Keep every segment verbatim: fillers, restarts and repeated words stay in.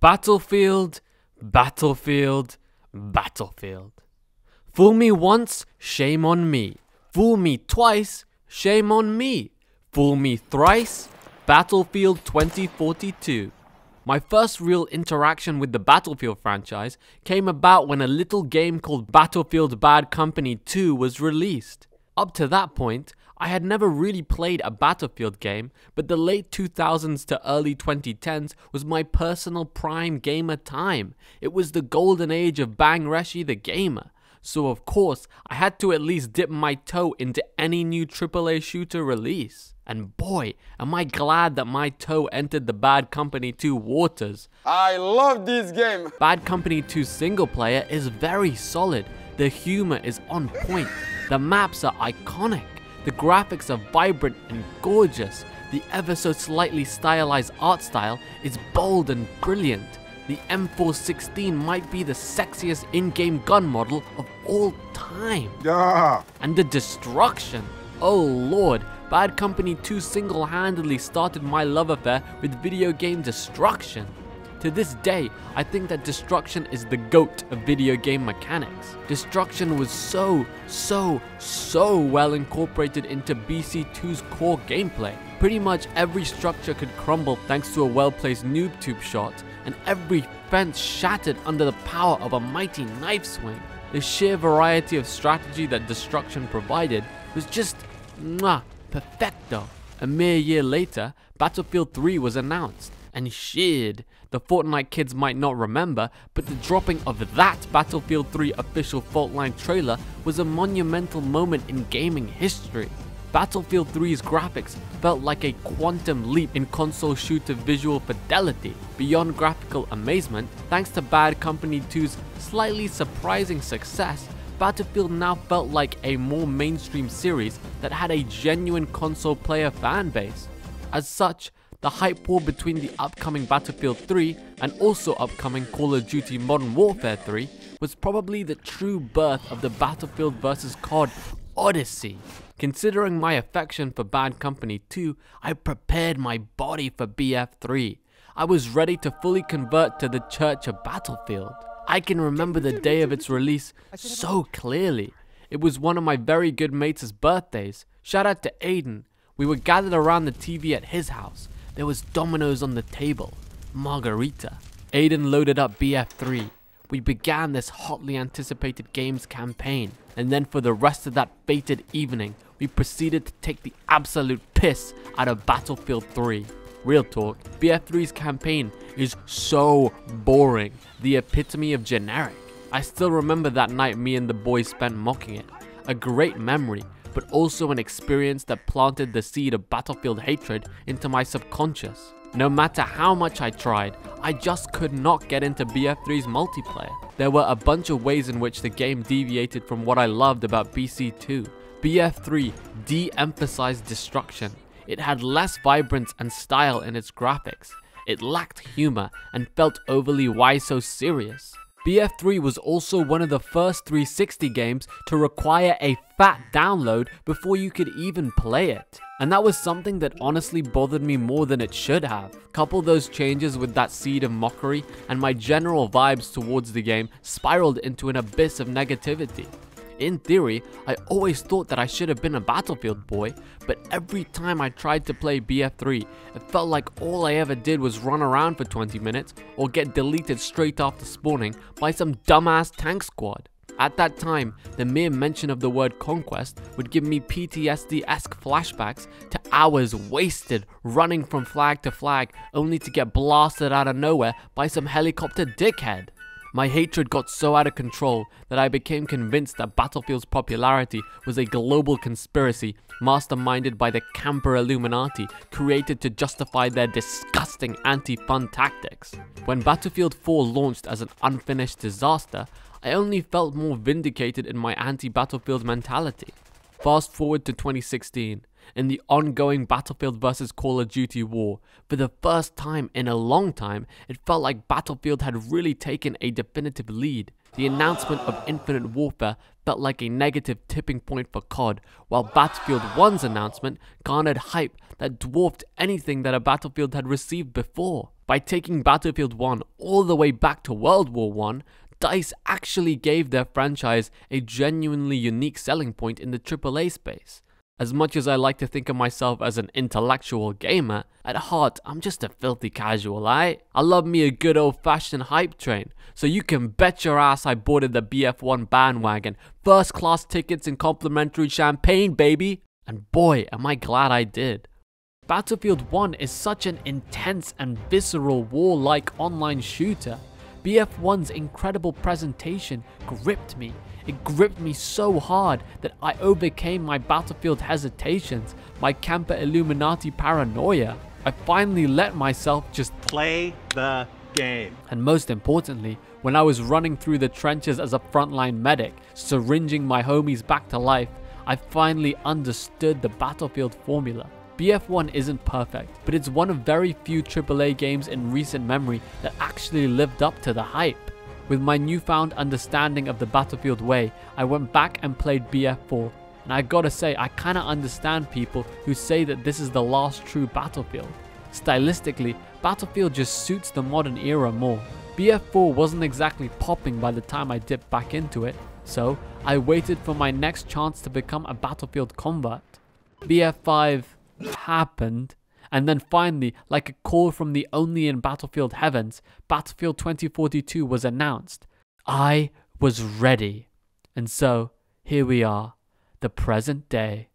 Battlefield, Battlefield, Battlefield. Fool me once, shame on me. Fool me twice, shame on me. Fool me thrice, Battlefield twenty forty-two. My first real interaction with the Battlefield franchise came about when a little game called Battlefield Bad Company two was released. Up to that point, I had never really played a Battlefield game, but the late two thousands to early twenty tens was my personal prime gamer time. It was the golden age of Bang Reshi the gamer. So of course, I had to at least dip my toe into any new triple A shooter release. And boy, am I glad that my toe entered the Bad Company two waters. I love this game! Bad Company two single player is very solid. The humor is on point. The maps are iconic. The graphics are vibrant and gorgeous. The ever so slightly stylized art style is bold and brilliant. The M four sixteen might be the sexiest in-game gun model of all time. Yeah. And the destruction. Oh lord, Bad Company two single-handedly started my love affair with video game destruction. To this day, I think that destruction is the GOAT of video game mechanics. Destruction was so, so, so well incorporated into B C two's core gameplay. Pretty much every structure could crumble thanks to a well-placed noob tube shot, and every fence shattered under the power of a mighty knife swing. The sheer variety of strategy that destruction provided was just, mwah, perfecto. A mere year later, Battlefield three was announced, and sheared. The Fortnite kids might not remember, but the dropping of that Battlefield three official Faultline trailer was a monumental moment in gaming history. Battlefield three's graphics felt like a quantum leap in console shooter visual fidelity. Beyond graphical amazement, thanks to Bad Company two's slightly surprising success, Battlefield now felt like a more mainstream series that had a genuine console player fan base. As such, the hype war between the upcoming Battlefield three and also upcoming Call of Duty Modern Warfare three was probably the true birth of the Battlefield versus C O D Odyssey. Considering my affection for Bad Company two, I prepared my body for B F three. I was ready to fully convert to the Church of Battlefield. I can remember the day of its release so clearly. It was one of my very good mates' birthdays. Shout out to Aiden. We were gathered around the T V at his house. There was dominoes on the table. Margarita. Aiden loaded up B F three. We began this hotly anticipated game's campaign, and then for the rest of that fated evening, we proceeded to take the absolute piss out of Battlefield three. Real talk, B F three's campaign is so boring, the epitome of generic. I still remember that night me and the boys spent mocking it. A great memory, but also an experience that planted the seed of Battlefield hatred into my subconscious. No matter how much I tried, I just could not get into B F three's multiplayer. There were a bunch of ways in which the game deviated from what I loved about B C two. B F three de-emphasized destruction. It had less vibrance and style in its graphics. It lacked humor and felt overly why so serious. B F three was also one of the first three sixty games to require a fat download before you could even play it. And that was something that honestly bothered me more than it should have. Couple those changes with that seed of mockery, and my general vibes towards the game spiraled into an abyss of negativity. In theory, I always thought that I should have been a Battlefield boy, but every time I tried to play B F three, it felt like all I ever did was run around for twenty minutes or get deleted straight after spawning by some dumbass tank squad. At that time, the mere mention of the word conquest would give me P T S D-esque flashbacks to hours wasted running from flag to flag only to get blasted out of nowhere by some helicopter dickhead. My hatred got so out of control that I became convinced that Battlefield's popularity was a global conspiracy masterminded by the Camper Illuminati created to justify their disgusting anti-fun tactics. When Battlefield four launched as an unfinished disaster, I only felt more vindicated in my anti-Battlefield mentality. Fast forward to twenty sixteen, in the ongoing Battlefield versus Call of Duty war. For the first time in a long time, it felt like Battlefield had really taken a definitive lead. The announcement of Infinite Warfare felt like a negative tipping point for C O D, while Battlefield one's announcement garnered hype that dwarfed anything that a Battlefield had received before. By taking Battlefield one all the way back to World War One, DICE actually gave their franchise a genuinely unique selling point in the triple A space. As much as I like to think of myself as an intellectual gamer, at heart I'm just a filthy casual, aight? I love me a good old fashioned hype train, so you can bet your ass I boarded the B F one bandwagon, first class tickets and complimentary champagne, baby! And boy, am I glad I did. Battlefield one is such an intense and visceral war-like online shooter. B F one's incredible presentation gripped me. It gripped me so hard that I overcame my Battlefield hesitations, my camper Illuminati paranoia. I finally let myself just play the game. And most importantly, when I was running through the trenches as a frontline medic, syringing my homies back to life, I finally understood the Battlefield formula. B F one isn't perfect, but it's one of very few triple A games in recent memory that actually lived up to the hype. With my newfound understanding of the Battlefield way, I went back and played B F four, and I gotta say I kinda understand people who say that this is the last true Battlefield. Stylistically, Battlefield just suits the modern era more. B F four wasn't exactly popping by the time I dipped back into it, so I waited for my next chance to become a Battlefield convert. B F five happened, and then finally, like a call from the only in Battlefield heavens, Battlefield twenty forty-two was announced. I was ready, and so here we are, the present day.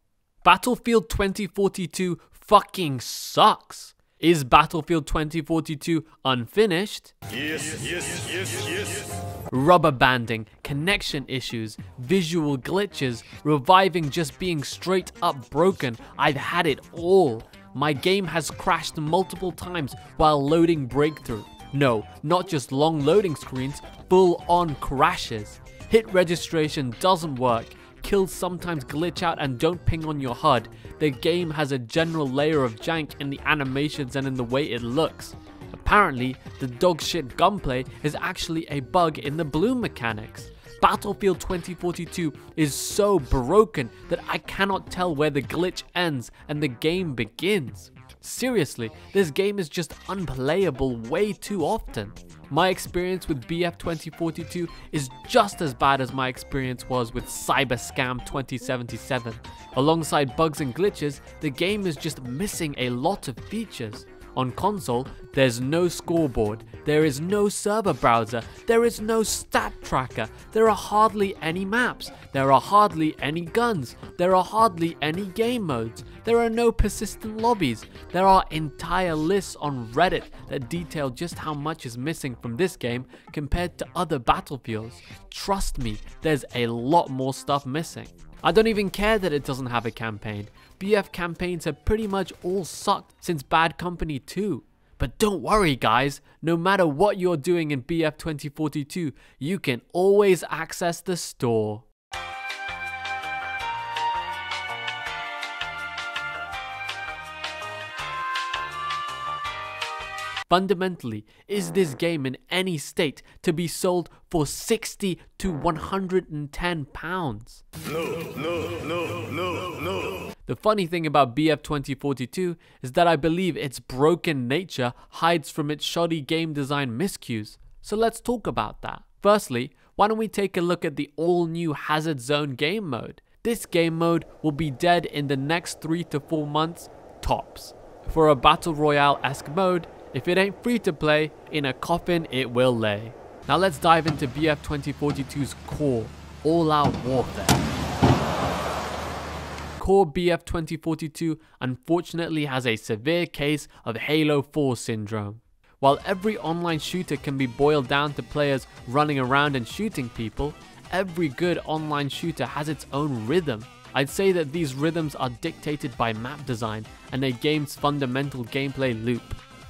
Battlefield twenty forty-two fucking sucks. Is Battlefield twenty forty-two unfinished? Yes, yes, yes, yes. Rubber banding, connection issues, visual glitches, reviving just being straight up broken. I've had it all. My game has crashed multiple times while loading breakthrough. No, not just long loading screens, full on crashes. Hit registration doesn't work. Kills sometimes glitch out and don't ping on your H U D. The game has a general layer of jank in the animations and in the way it looks. Apparently, the dogshit gunplay is actually a bug in the bloom mechanics. Battlefield twenty forty-two is so broken that I cannot tell where the glitch ends and the game begins. Seriously, this game is just unplayable way too often. My experience with B F twenty forty-two is just as bad as my experience was with Cyberscam twenty seventy-seven. Alongside bugs and glitches, the game is just missing a lot of features. On console, there's no scoreboard, there is no server browser, there is no stat tracker, there are hardly any maps, there are hardly any guns, there are hardly any game modes, there are no persistent lobbies, there are entire lists on Reddit that detail just how much is missing from this game compared to other Battlefields. Trust me, there's a lot more stuff missing. I don't even care that it doesn't have a campaign. B F campaigns have pretty much all sucked since Bad Company two. But don't worry guys, no matter what you're doing in B F twenty forty-two, you can always access the store. Fundamentally, is this game in any state to be sold for sixty to one hundred ten pounds? No, no, no, no, no. The funny thing about B F twenty forty-two is that I believe its broken nature hides from its shoddy game design miscues. So let's talk about that. Firstly, why don't we take a look at the all-new Hazard Zone game mode? This game mode will be dead in the next three to four months, tops. For a battle royale-esque mode, if it ain't free to play, in a coffin it will lay. Now let's dive into B F twenty forty-two's core, all-out warfare. Core B F twenty forty-two unfortunately has a severe case of Halo four syndrome. While every online shooter can be boiled down to players running around and shooting people, every good online shooter has its own rhythm. I'd say that these rhythms are dictated by map design and a game's fundamental gameplay loop.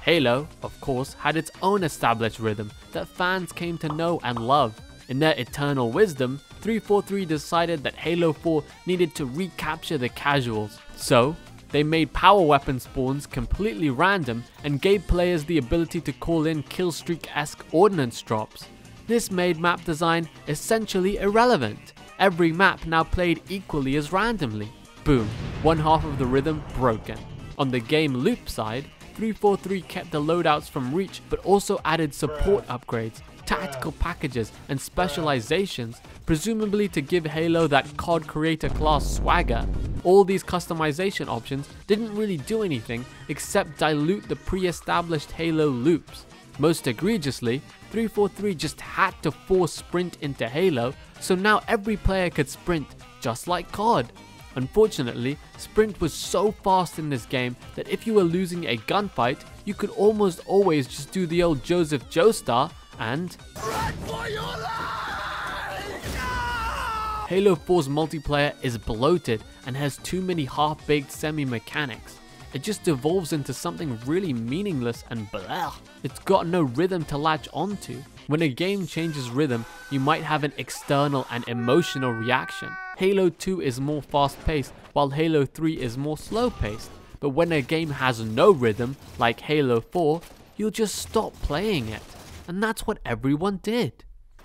Halo, of course, had its own established rhythm that fans came to know and love. In their eternal wisdom, three forty-three decided that Halo four needed to recapture the casuals. So, They made power weapon spawns completely random and gave players the ability to call in killstreak-esque ordnance drops. This made map design essentially irrelevant. Every map now played equally as randomly. Boom, one half of the rhythm broken. On the game loop side, three forty-three kept the loadouts from Reach but also added support upgrades, tactical packages and specializations, presumably to give Halo that C O D creator class swagger. All these customization options didn't really do anything except dilute the pre-established Halo loops. Most egregiously, three forty-three just had to force sprint into Halo, so now every player could sprint, just like C O D. Unfortunately, sprint was so fast in this game that if you were losing a gunfight, you could almost always just do the old Joseph Joestar and run for your life! No! Halo four's multiplayer is bloated and has too many half-baked semi-mechanics. It just evolves into something really meaningless and blah. It's got no rhythm to latch onto. When a game changes rhythm, you might have an external and emotional reaction. Halo two is more fast-paced, while Halo three is more slow-paced. But when a game has no rhythm, like Halo four, you'll just stop playing it. And that's what everyone did.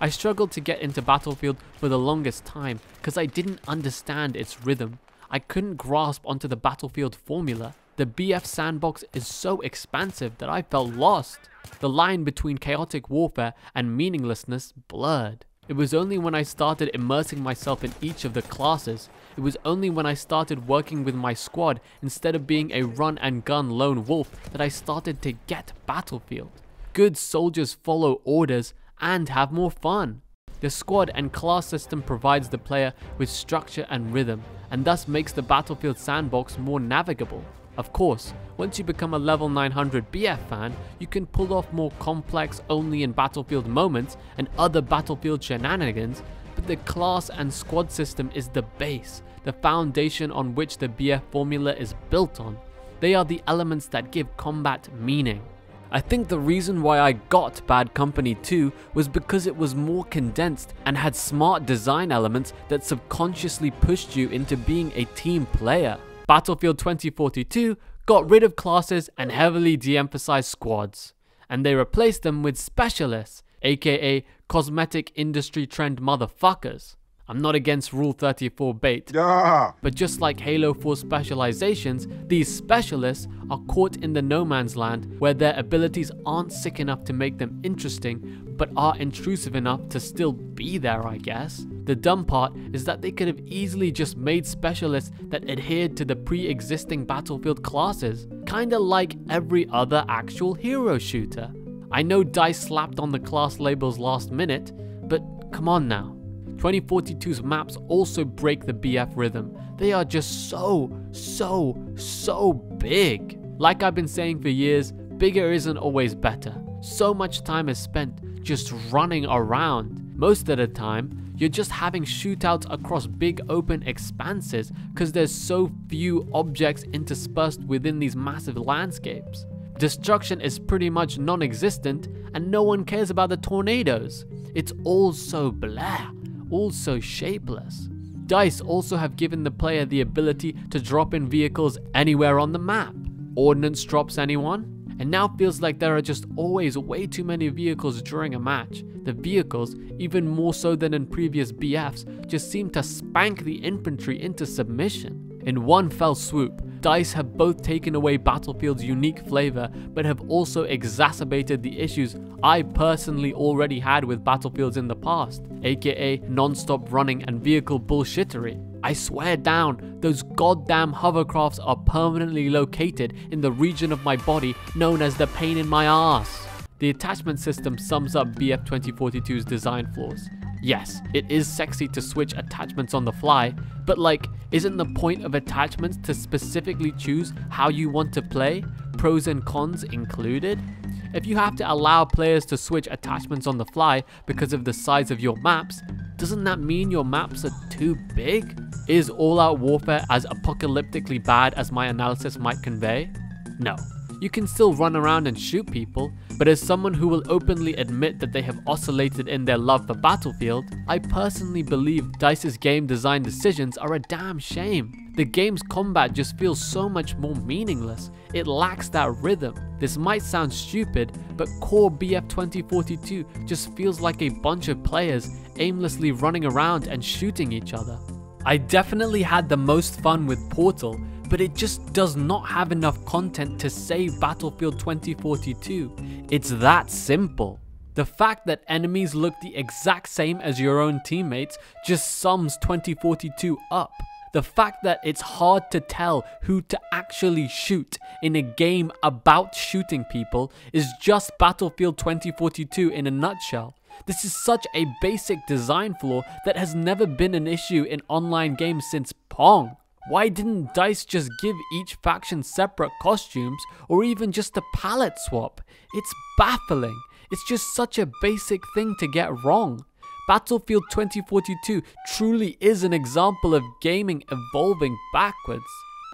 I struggled to get into Battlefield for the longest time because I didn't understand its rhythm. I couldn't grasp onto the Battlefield formula. The B F sandbox is so expansive that I felt lost. The line between chaotic warfare and meaninglessness blurred. It was only when I started immersing myself in each of the classes. It was only when I started working with my squad instead of being a run and gun lone wolf that I started to get Battlefield. Good soldiers follow orders and have more fun. The squad and class system provides the player with structure and rhythm, and thus makes the Battlefield sandbox more navigable. Of course, once you become a level nine hundred B F fan, you can pull off more complex only in Battlefield moments and other Battlefield shenanigans, but the class and squad system is the base, the foundation on which the B F formula is built on. They are the elements that give combat meaning. I think the reason why I got Bad Company two was because it was more condensed and had smart design elements that subconsciously pushed you into being a team player. Battlefield twenty forty-two got rid of classes and heavily de-emphasized squads, and they replaced them with specialists, aka cosmetic industry trend motherfuckers. I'm not against Rule thirty-four bait, yeah. But just like Halo four specializations, these specialists are caught in the no man's land where their abilities aren't sick enough to make them interesting, but are intrusive enough to still be there, I guess. The dumb part is that they could have easily just made specialists that adhered to the pre-existing Battlefield classes, kinda like every other actual hero shooter. I know DICE slapped on the class labels last minute, but come on now. twenty forty-two's maps also break the B F rhythm. They are just so, so, so big. Like I've been saying for years, bigger isn't always better. So much time is spent just running around. Most of the time, you're just having shootouts across big open expanses because there's so few objects interspersed within these massive landscapes. Destruction is pretty much non-existent and no one cares about the tornadoes. It's all so blah. Also shapeless. DICE also have given the player the ability to drop in vehicles anywhere on the map. Ordnance drops anyone? And now feels like there are just always way too many vehicles during a match. The vehicles, even more so than in previous B Fs, just seem to spank the infantry into submission. In one fell swoop, DICE have both taken away Battlefield's unique flavor, but have also exacerbated the issues I personally already had with Battlefields in the past, aka non-stop running and vehicle bullshittery. I swear down, those goddamn hovercrafts are permanently located in the region of my body known as the pain in my ass. The attachment system sums up B F twenty forty-two's design flaws. Yes, it is sexy to switch attachments on the fly, but like, isn't the point of attachments to specifically choose how you want to play? Pros and cons included? If you have to allow players to switch attachments on the fly because of the size of your maps, doesn't that mean your maps are too big? Is all-out warfare as apocalyptically bad as my analysis might convey? No. You can still run around and shoot people, but as someone who will openly admit that they have oscillated in their love for Battlefield, I personally believe DICE's game design decisions are a damn shame. The game's combat just feels so much more meaningless, it lacks that rhythm. This might sound stupid, but core B F twenty forty-two just feels like a bunch of players aimlessly running around and shooting each other. I definitely had the most fun with Portal, but it just does not have enough content to save Battlefield twenty forty-two. It's that simple. The fact that enemies look the exact same as your own teammates just sums twenty forty-two up. The fact that it's hard to tell who to actually shoot in a game about shooting people is just Battlefield twenty forty-two in a nutshell. This is such a basic design flaw that has never been an issue in online games since Pong. Why didn't DICE just give each faction separate costumes or even just a palette swap? It's baffling. It's just such a basic thing to get wrong. Battlefield twenty forty-two truly is an example of gaming evolving backwards.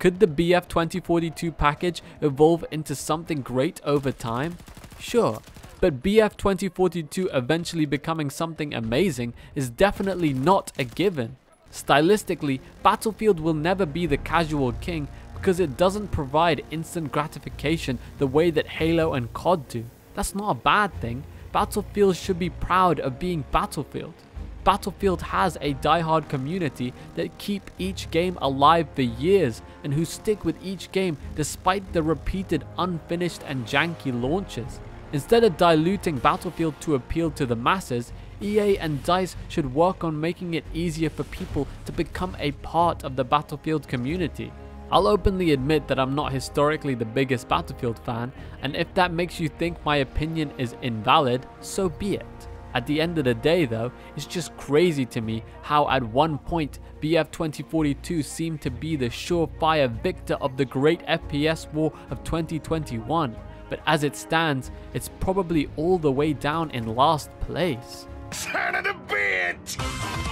Could the B F twenty forty-two package evolve into something great over time? Sure. But B F twenty forty-two eventually becoming something amazing is definitely not a given. Stylistically, Battlefield will never be the casual king because it doesn't provide instant gratification the way that Halo and C O D do. That's not a bad thing. Battlefield should be proud of being Battlefield. Battlefield has a die-hard community that keep each game alive for years and who stick with each game despite the repeated unfinished and janky launches. Instead of diluting Battlefield to appeal to the masses, E A and DICE should work on making it easier for people to become a part of the Battlefield community. I'll openly admit that I'm not historically the biggest Battlefield fan, and if that makes you think my opinion is invalid, so be it. At the end of the day though, it's just crazy to me how at one point B F twenty forty-two seemed to be the surefire victor of the great F P S war of twenty twenty-one. But as it stands, it's probably all the way down in last place. Son of a bitch!